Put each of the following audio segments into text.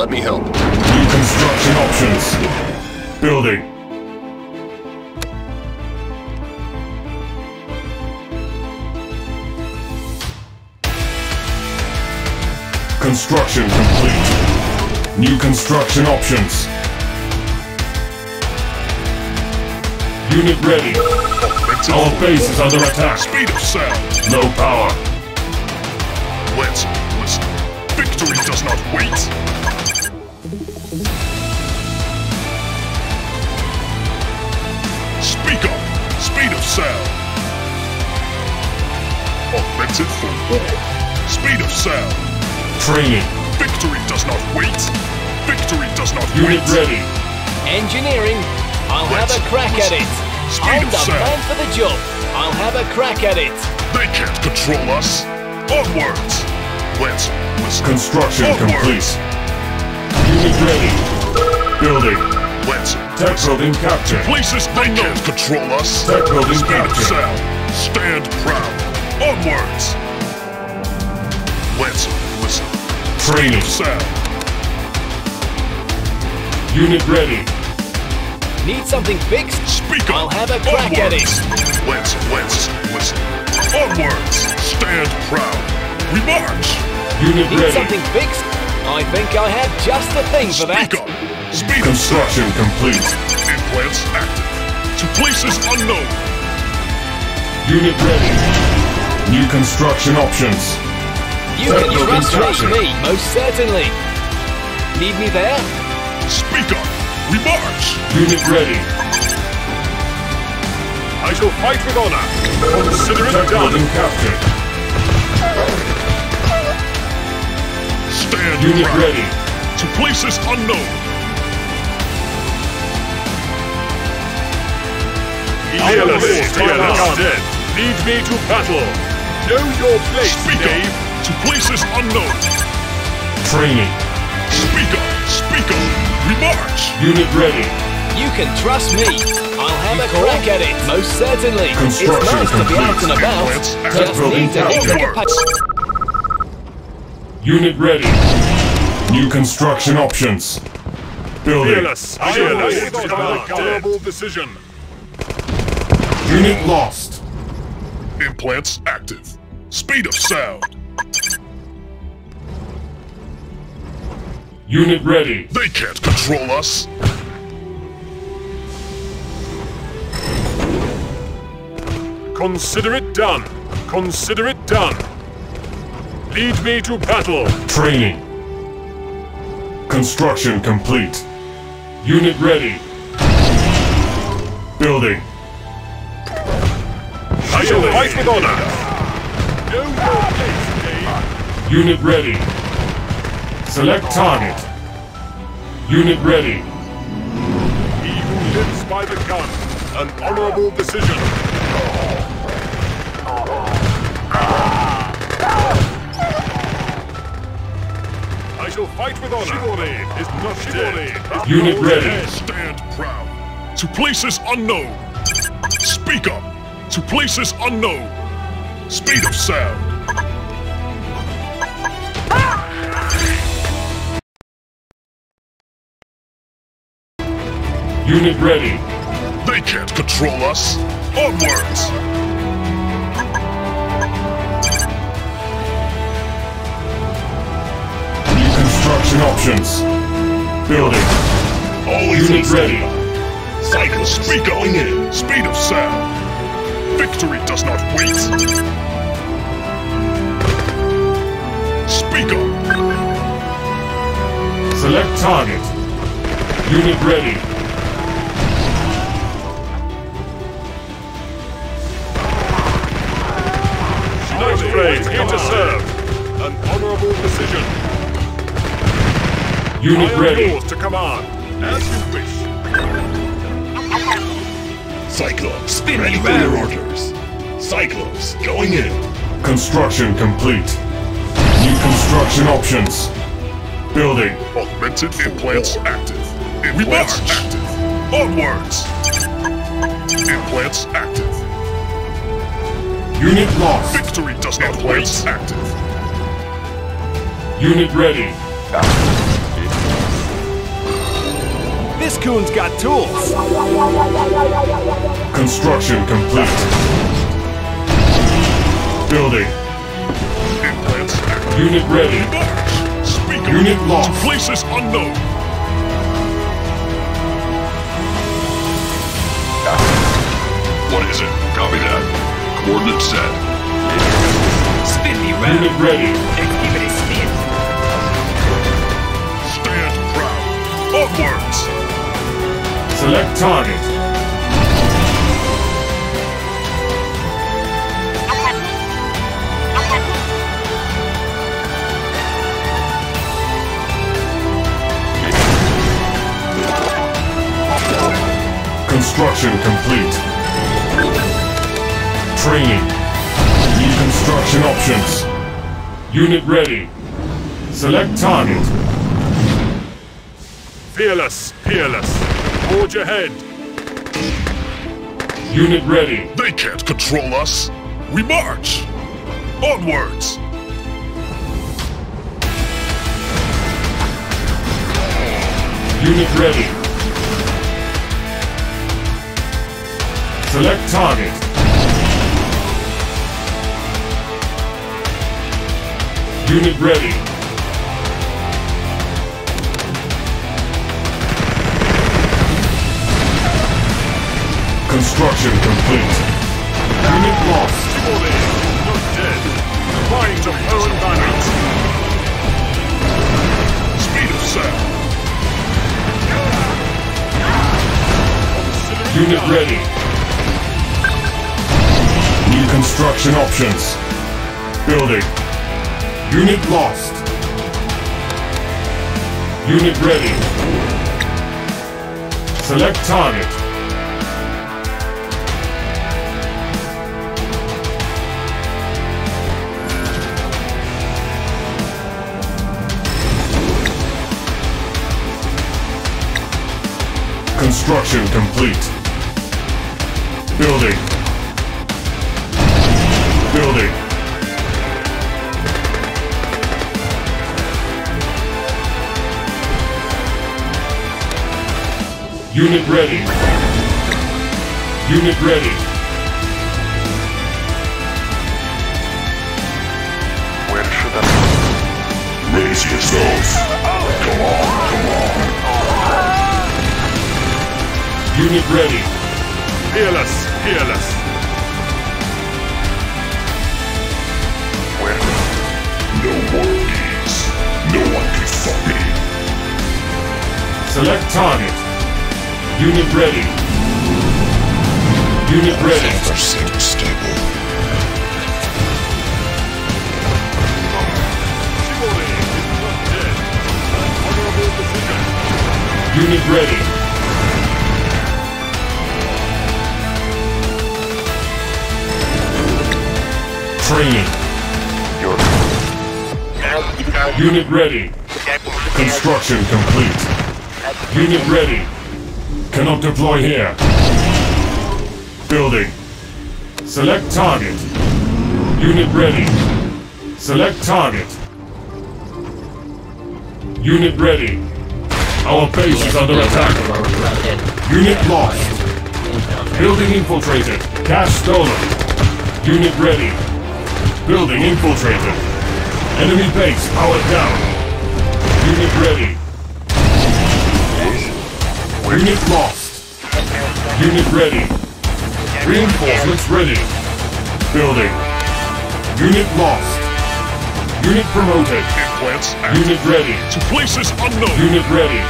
Let me help. Reconstruction options. Building. Construction complete. New construction options. Unit ready. Our base is under attack. Speed of sound. No power. Let's listen. Victory does not wait. Speak up. Speed of sound. Offensive for war. Speed of sound. Training. Victory does not wait. Victory does not wait. Unit ready. Engineering. I'll have a crack at it. I'm the man for the job. I'll have a crack at it. They can't control us. Onwards. Let's listen. Construction complete. Unit ready. Building. Let's tech building captured. Places they can't control us. Tech building captured. Stand proud. Onwards. Let's listen. Training. Unit ready. Need something fixed? Speak up. I'll have a crack at it. Let's. Onwards. Stand proud. We march. Unit ready. Need something fixed? I think I have just the thing for that. Speak up. Speed construction complete. Implants active. To places unknown. Unit ready. New construction options. You can trust me, most certainly. Need me there? Speak up. We march! Unit ready. I shall fight with honor. Consider it done. Captured. Stand unit right. Ready. To places unknown. Lead me to battle. Know your place, Dave. To places unknown. Training. Speak up. Speak up. We march! Unit ready. You can trust me. I'll have a crack at it, most certainly. It's nice to be out and about. Just need to hit the pipe. Unit ready. New construction options. Building. Fearless. I am a terrible decision. Unit lost. Implants active. Speed of sound. Unit ready. They can't control us. Consider it done. Consider it done. Lead me to battle. Training. Construction complete. Unit ready. Building. I shall fight with honor. Unit ready. Select target. Unit ready. He who lives by the gun. An honorable decision. I shall fight with honor. Chivalry is not chivalry. Unit ready. Stand proud. To places unknown. Speak up. To places unknown. Speed of sound. Unit ready. They can't control us. Onwards. New construction options. Building. Always unit ready. Cycle speed going in. Speed of sound. Victory does not wait. Speak up. Select target. Unit ready. Here to serve. An honorable decision. Unit ready. Yours to command. As you wish. Cyclops. Spin ready for your orders. Cyclops going in. Construction complete. New construction options. Building. Augmented implants active. Implants active. Onwards. Implants active. Unit lost. Victory does not wait. Active. Unit ready. This coon's got tools. Construction complete. Building. Implants active. Unit ready. Speaker. Unit lost. To places unknown. What is it? Copy that. Coordinate set. Spin me round. Unit ready. Activity spin. Stand proud. Upwards. Select target. Construction complete. Training. Reconstruction options. Unit ready. Select target. Fearless, peerless. Forge ahead. Unit ready. They can't control us. We march. Onwards. Unit ready. Select target. Unit ready. Construction complete. Unit lost. Not dead. Applying to own damage. Speed of sound. Unit ready. New construction options. Building. Unit lost. Unit ready. Select target. Construction complete. Building. Building. Unit ready. Unit ready. Where should I... Raise yourselves. Come on, come on. Unit ready. Fearless, fearless. Where? No one needs. No one can stop me. Select target. Unit ready. Unit ready. 100% stable. Unit ready. Training. Unit ready. Construction complete. Unit ready. Cannot deploy here. Building. Select target. Unit ready. Select target. Unit ready. Our base is under attack. Unit lost. Building infiltrated. Cash stolen. Unit ready. Building infiltrated. Enemy base powered down. Unit ready. Unit lost. Unit ready. Reinforcements ready. Building. Unit lost. Unit promoted. Implants active. Unit ready. To places unknown. Unit ready.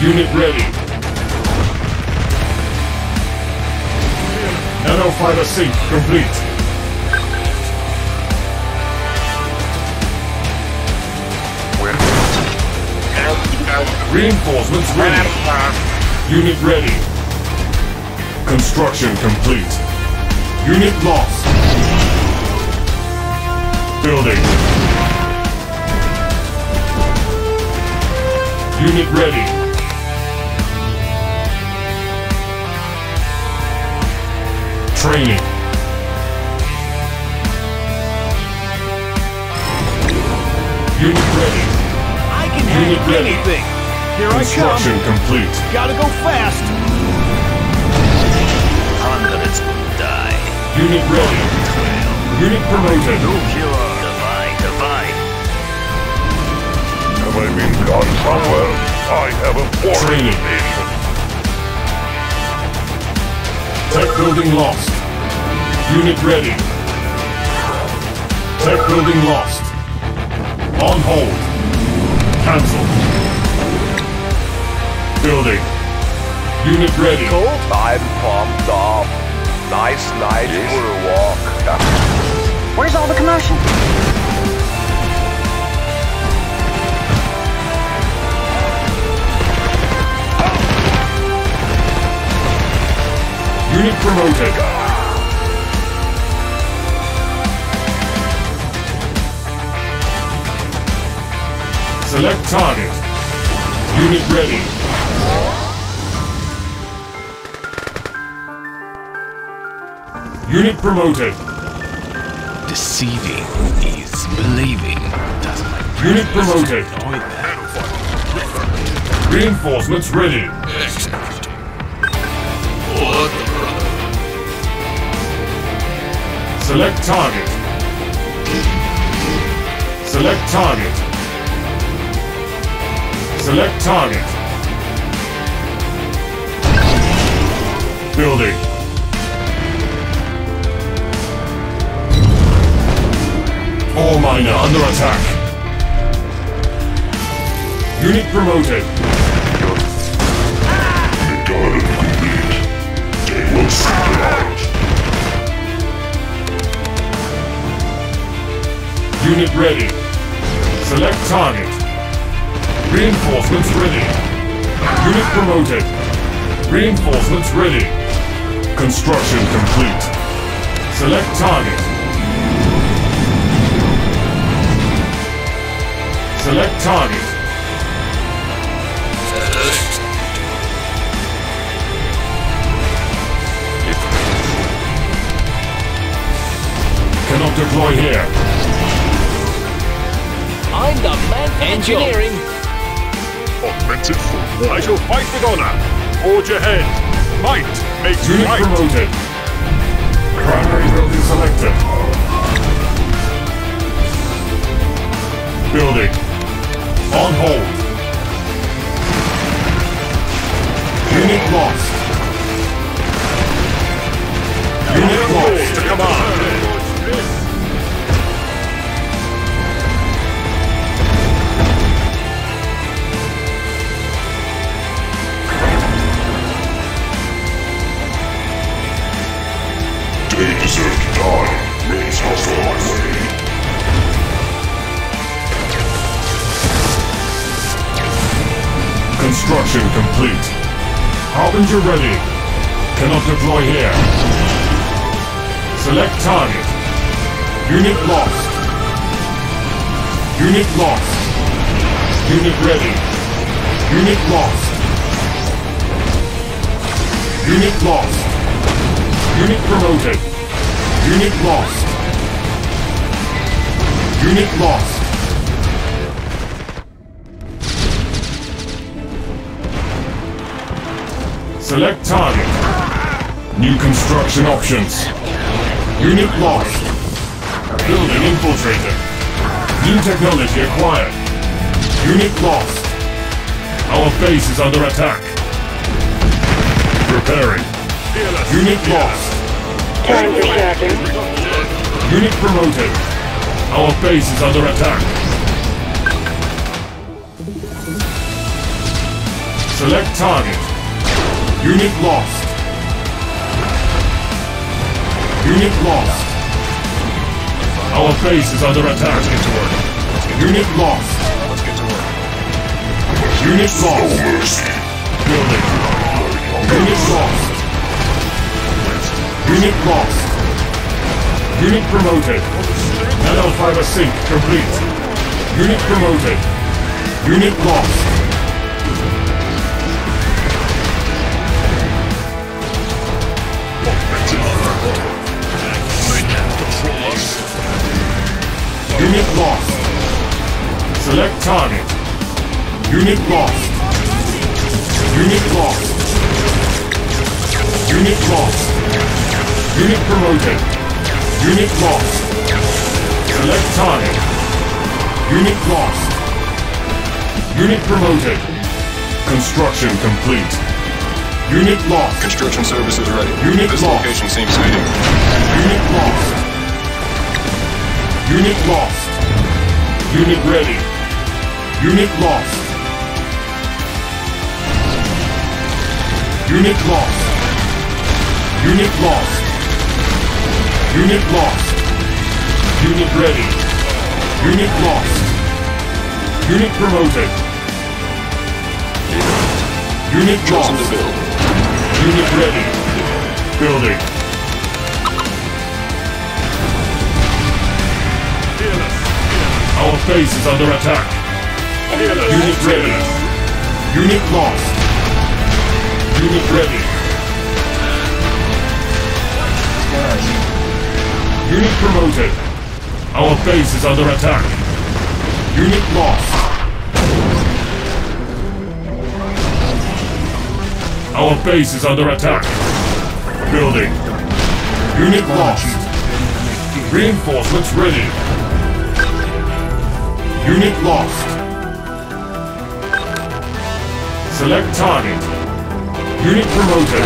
Unit ready. Nanofiber sync complete. Reinforcements ready. Unit ready. Construction complete. Unit lost. Building. Unit ready. Training. Unit ready. I can handle anything. Here I come. Construction complete. Gotta go fast. I'm gonna die. Unit ready. Unit promoted. Divine, divine. Have I been gone somewhere? I have a foreign invasion. Tech building lost. Unit ready. Tech building lost. On hold. Cancel. Building. Unit ready. I'm pumped up. Nice night for a walk. Where's all the commotion? Unit promoted. Select target. Unit ready. Unit promoted. Deceiving is believing. Doesn't like unit promoted. Reinforcements ready. Select target. Select target. Select target. Building. Ore miner under attack. Unit promoted. The garden we need. They will seek it out. Unit ready. Select target. Reinforcements ready. Unit promoted. Reinforcements ready. Construction complete. Select target. Select target. Cannot deploy here. I'm the man for engineering. Augmented force. I shall fight with honor. Forge ahead. Might makes unit right. Unit promoted. Primary building selected. Building. On hold. Unit lost. Unit lost to command. Construction complete. Harbinger ready. Cannot deploy here. Select target. Unit lost. Unit lost. Unit ready. Unit lost. Unit lost. Unit promoted. Unit lost. Unit lost. Select target. New construction options. Unit lost. Building infiltrated. New technology acquired. Unit lost. Our base is under attack. Repairing. Unit lost. Unit promoted. Our base is under attack. Select target. Unit lost. Unit lost. Our base is under attack. Unit lost. Unit lost. Building. Unit lost. Unit lost. Unit promoted. Nanofiber sync complete. Unit promoted. Unit lost. Unit lost. Unit lost. Unit lost. Unit lost. Unit promoted. Unit lost. Select target. Unit lost. Unit promoted. Construction complete. Unit lost. Construction services ready. Unit this lost. Location seems fitting. Unit lost. Unit lost. Unit ready. Unit lost. Unit lost. Unit lost. Unit lost. Unit ready. Unit lost. Unit promoted. Unit lost. Unit ready. Building. Our base is under attack. Unit ready. Unit lost. Unit ready. Unit promoted. Our base is under attack. Unit lost. Our base is under attack. Building. Unit lost. Reinforcements ready. Unit lost. Select target. Unit promoted.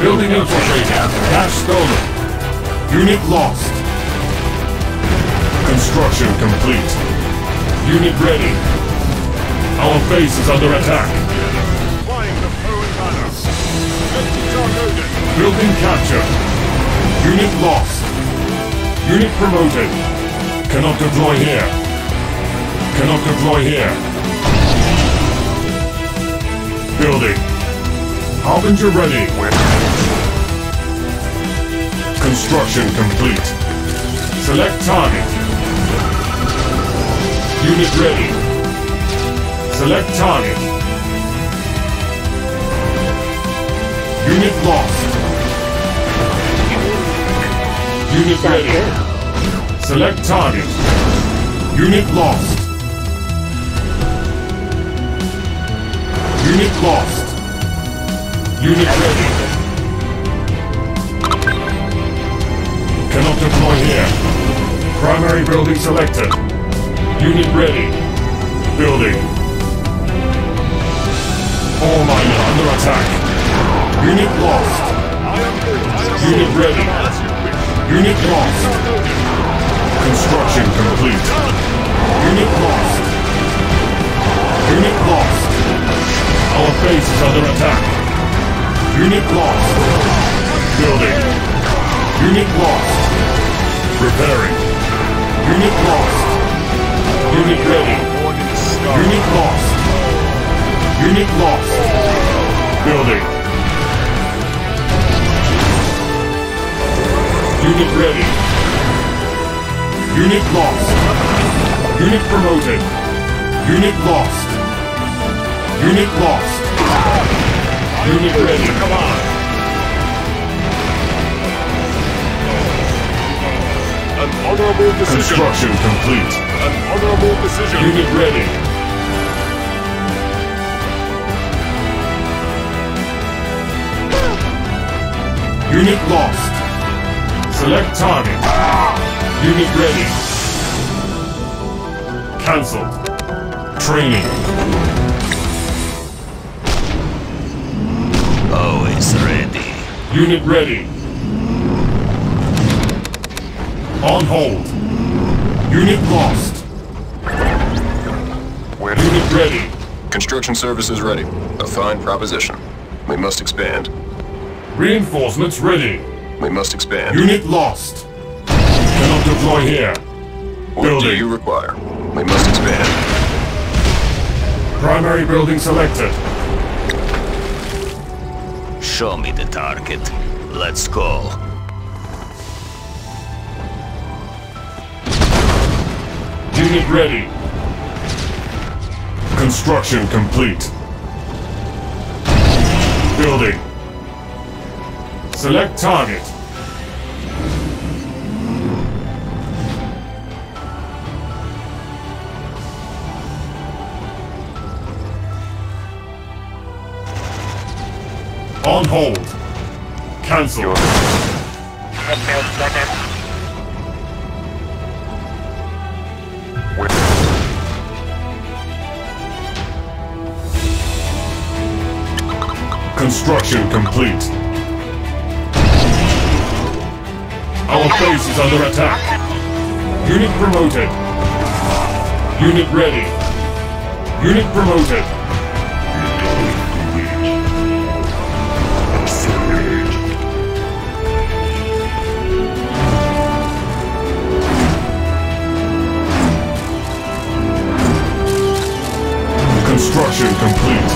Building infiltrated. Cash stolen. Unit lost. Construction complete. Unit ready. Our base is under attack. Building captured. Unit lost. Unit promoted. Cannot deploy here. Cannot deploy here. Building. Harbinger ready. Construction complete. Select target. Unit ready. Select target. Unit lost. Unit ready. Select target. Unit lost. Unit lost. Unit ready. Cannot deploy here. Primary building selected. Unit ready. Building. All miner under attack. Unit lost. Unit ready. Unit lost. Construction complete. Unit lost. Unit lost. Our base is under attack. Unit lost. Building. Unit lost. Repairing. Unit lost. Unit ready. Unit lost. Unit lost. Building. Unit ready. Unit lost. Unit promoted. Unit lost. Unit lost. Unit ready. Come on. An honorable decision. Construction complete. An honorable decision. Unit ready. Unit lost. Select target. Unit ready. Cancelled. Training. Always ready. Unit ready. On hold. Unit lost. Unit ready. Construction services ready. A fine proposition. We must expand. Reinforcements ready. We must expand. Unit lost. Cannot deploy here. What do you require? We must expand. Primary building selected. Show me the target. Let's go. Unit ready. Construction complete. Building. Select target. On hold. Cancel. Windmill second. Construction complete. Our base is under attack. Unit promoted. Unit ready. Unit promoted. Construction complete.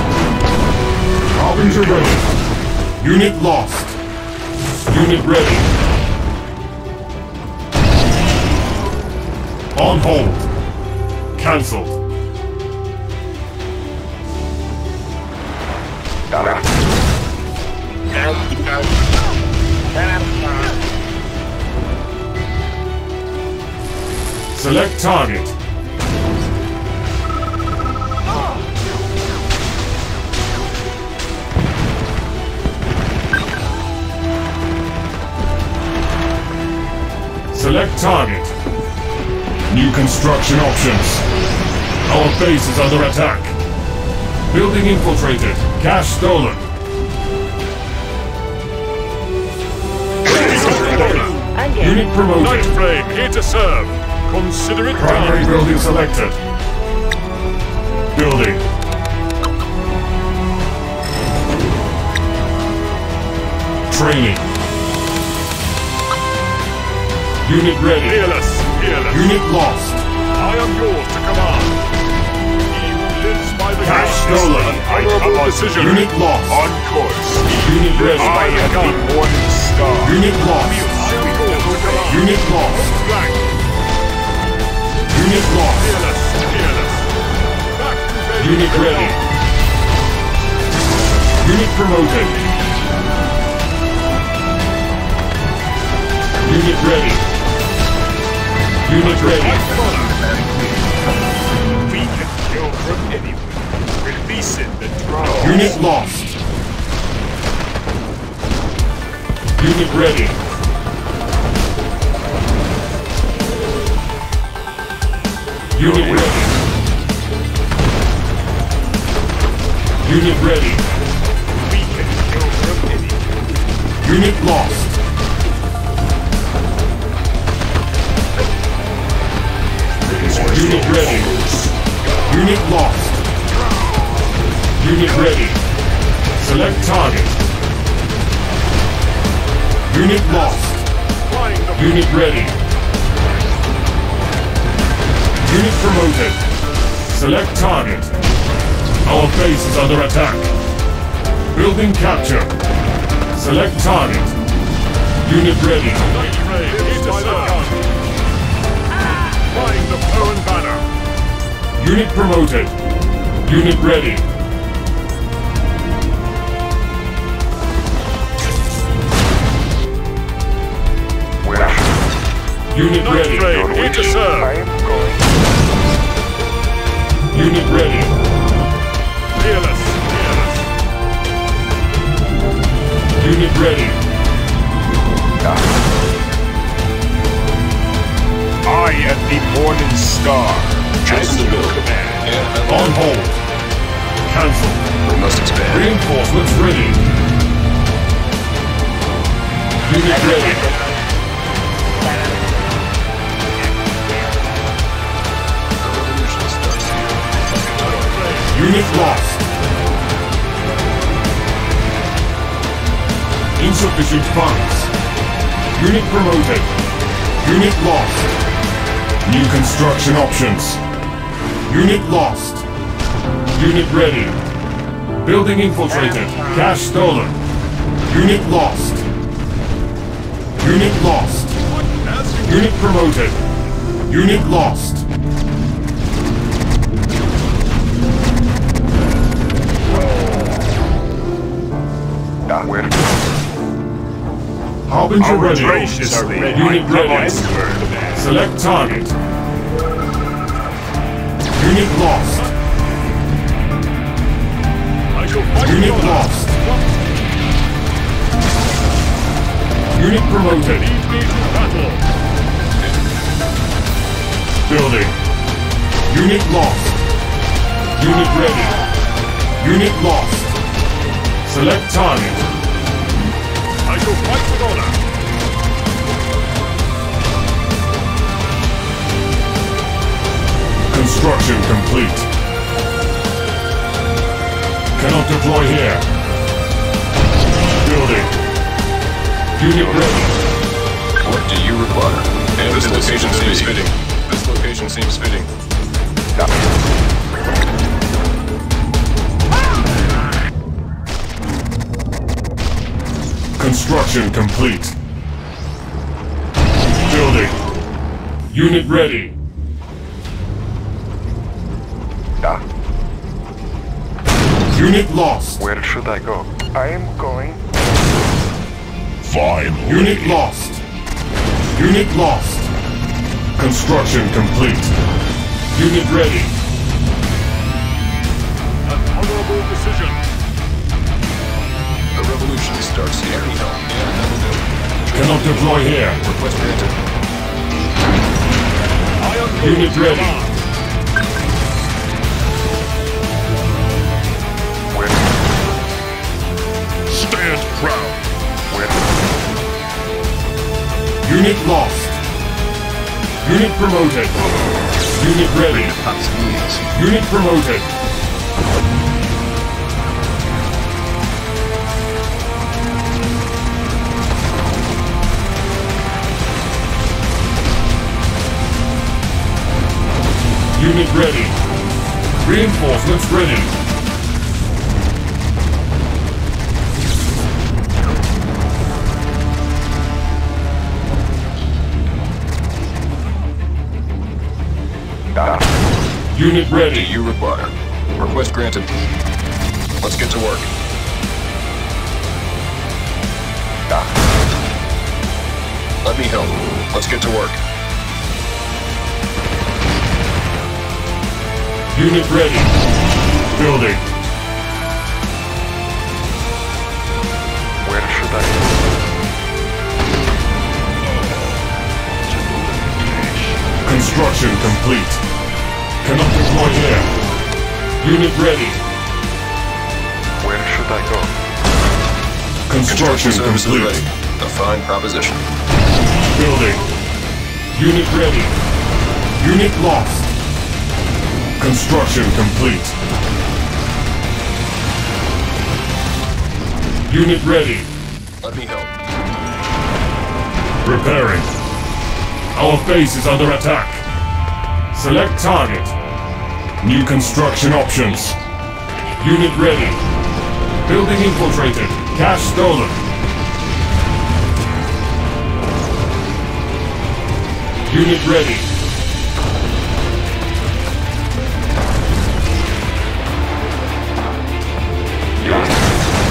Harbinger ready. Unit lost. Unit ready. On hold. Cancelled. Select target. Select target. New construction options. Our base is under attack. Building infiltrated. Cash stolen. Unit promoted. Nightflame here to serve. Consider it done. Primary building selected. Building. Training. Unit ready. Fearless. Unit lost. I am yours to command. He who lives by the cash stolen. Honorable decision. Unit lost. On course. Unit ready. I have been one star. Unit lost. Unit lost. Unit lost. Fearless. Back to base. Unit ready. Unit promoted. Unit ready. Unit ready. We can kill from anywhere. Releasing the drone. Unit lost. Unit ready. Unit ready. Unit ready. We can kill from anywhere. Unit lost. Unit ready. Unit lost. Unit ready. Select target. Unit lost. Unit ready. Unit promoted. Select target. Our base is under attack. Building capture. Select target. Unit ready. Flying the Poe and banner. Unit promoted. Unit ready. Unit ready. Here to serve. Unit ready. Fearless. Unit ready. I am the Morning Star. Cancel. On hold. Cancel. We must expand. Reinforcements ready. Unit ready. Unit lost. Insufficient funds. Unit promoted. Unit lost. New construction options. Unit lost. Unit ready. Building infiltrated. Cash stolen. Unit lost. Unit lost. Unit promoted. Unit lost. Harbinger ready. Unit ready. Select target. Unit lost. Unit lost. Unit promoted. Lead me to battle. Building. Unit lost. Unit ready. Unit lost. Select target. I shall fight with honor. Construction complete. Cannot deploy here. Building. Unit ready. What do you require? And this location seems fitting. This location seems fitting. Copy. Construction complete. Building. Unit ready. Yeah. Unit lost. Where should I go? I am going. Unit lost. Unit lost. Construction complete. Unit ready. An honorable decision. The revolution starts here. Cannot deploy here. Request granted. Unit ready. Where? Stand proud. Unit lost. Unit promoted. Unit ready. Unit promoted. Unit ready. Reinforcements ready. Unit ready. You require. Request granted. Let's get to work. Let me help. Let's get to work. Unit ready. Building. Where should I go? Construction complete. Cannot deploy here. Unit ready. Where should I go? Construction complete. Ready. A fine proposition. Building. Unit ready. Unit lost. Construction complete. Unit ready. Let me help. Repairing. Our base is under attack. Select target. New construction options. Unit ready. Building infiltrated. Cash stolen. Unit ready.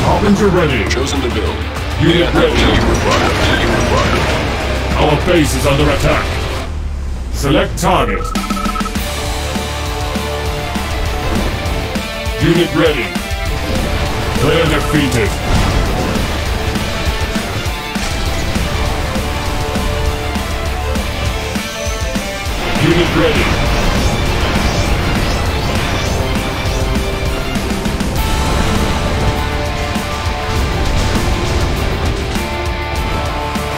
Harbinger ready. Chosen to build. Unit ready. Our base is under attack. Select target. Unit ready. Player defeated. Unit ready.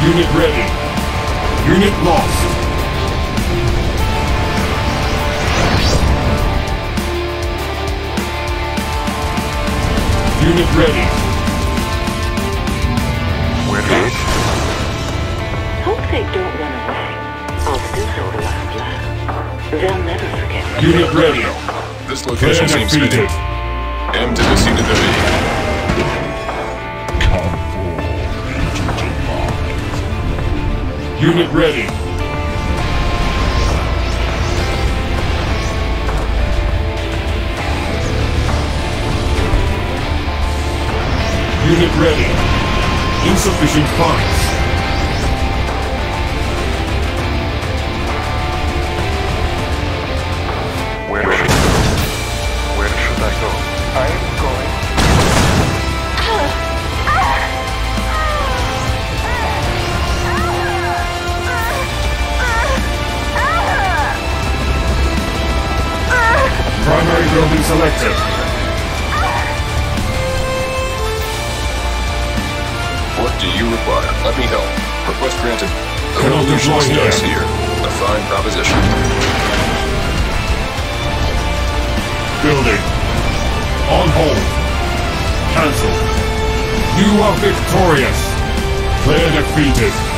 Unit ready. Unit lost. Unit ready. We're good. Hope they don't run away. I'll still show the last laugh. They'll never forget. Unit ready. This location seems fitted. M to the scene of the day. Come forward, agent of mine. Unit ready. Unit ready. Insufficient funds. Where should I go? I am going. selected. What do you require? Let me help. Request granted. Code deploy here. A fine proposition. Building. On hold. Cancelled. You are victorious. Player defeated.